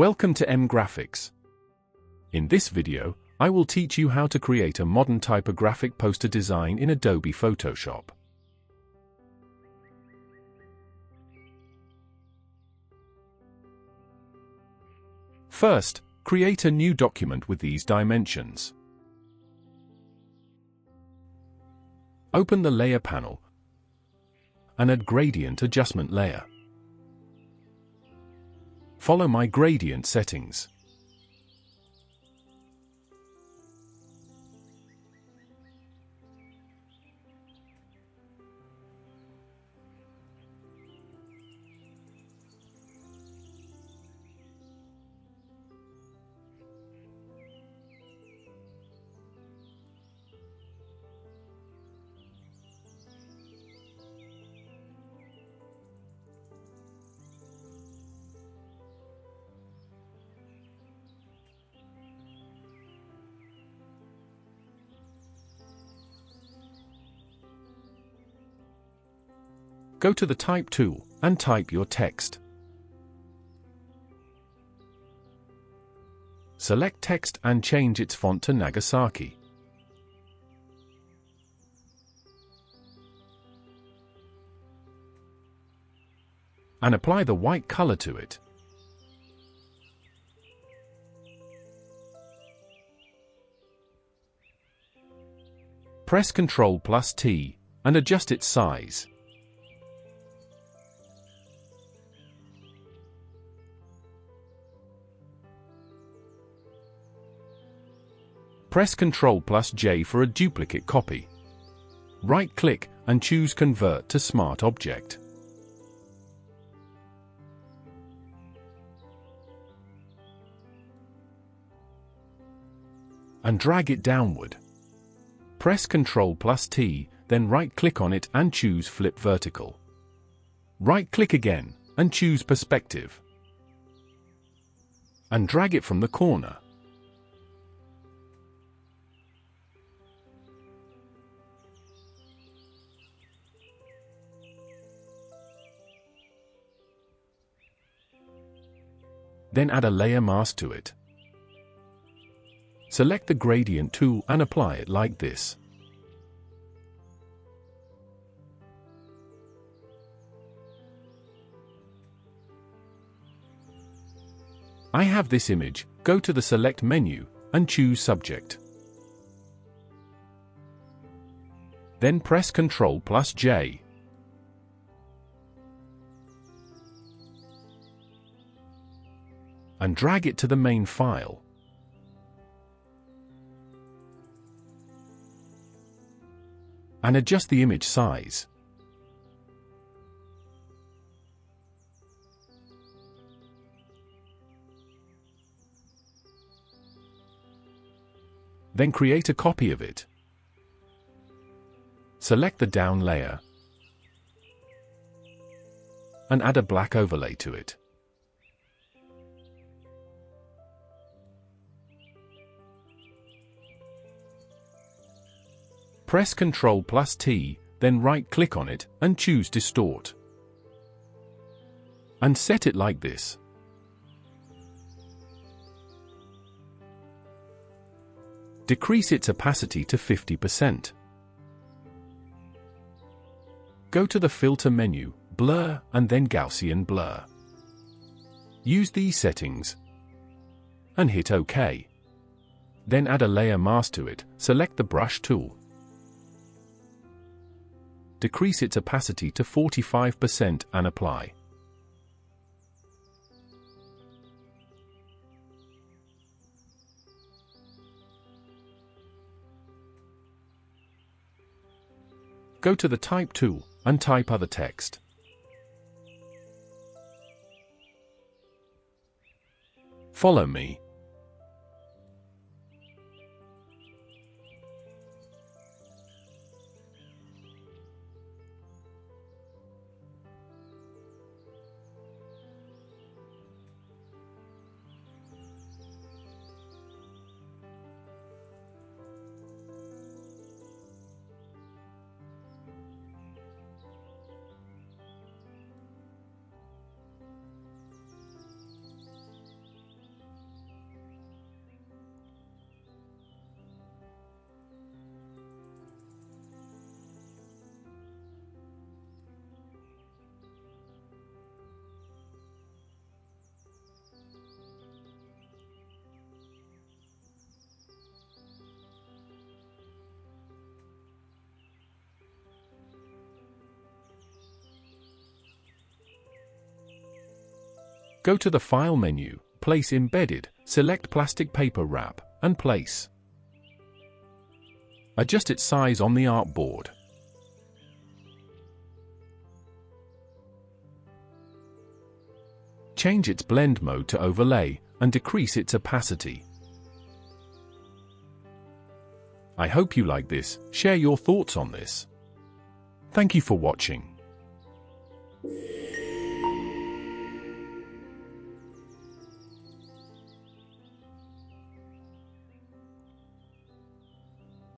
Welcome to M Graphics. In this video, I will teach you how to create a modern typographic poster design in Adobe Photoshop. First, create a new document with these dimensions. Open the Layer panel and add Gradient Adjustment Layer. Follow my gradient settings. Go to the Type tool and type your text. Select text and change its font to Nagasaki. And apply the white color to it. Press Ctrl+T and adjust its size. Press Ctrl+J for a duplicate copy. Right-click and choose Convert to Smart Object. And drag it downward. Press Ctrl+T, then right-click on it and choose Flip Vertical. Right-click again and choose Perspective. And drag it from the corner. Then add a layer mask to it. Select the Gradient tool and apply it like this. I have this image. Go to the Select menu and choose Subject. Then press Ctrl+J. And drag it to the main file. And adjust the image size. Then create a copy of it. Select the down layer. And add a black overlay to it. Press Ctrl+T, then right-click on it and choose Distort. And set it like this. Decrease its opacity to 50%. Go to the Filter menu, Blur, and then Gaussian Blur. Use these settings and hit OK. Then add a layer mask to it. Select the Brush tool. Decrease its opacity to 45% and apply. Go to the Type tool and type other text. Follow me. Go to the File menu, Place Embedded, select Plastic Paper Wrap, and place. Adjust its size on the artboard. Change its blend mode to overlay, and decrease its opacity. I hope you like this. Share your thoughts on this. Thank you for watching.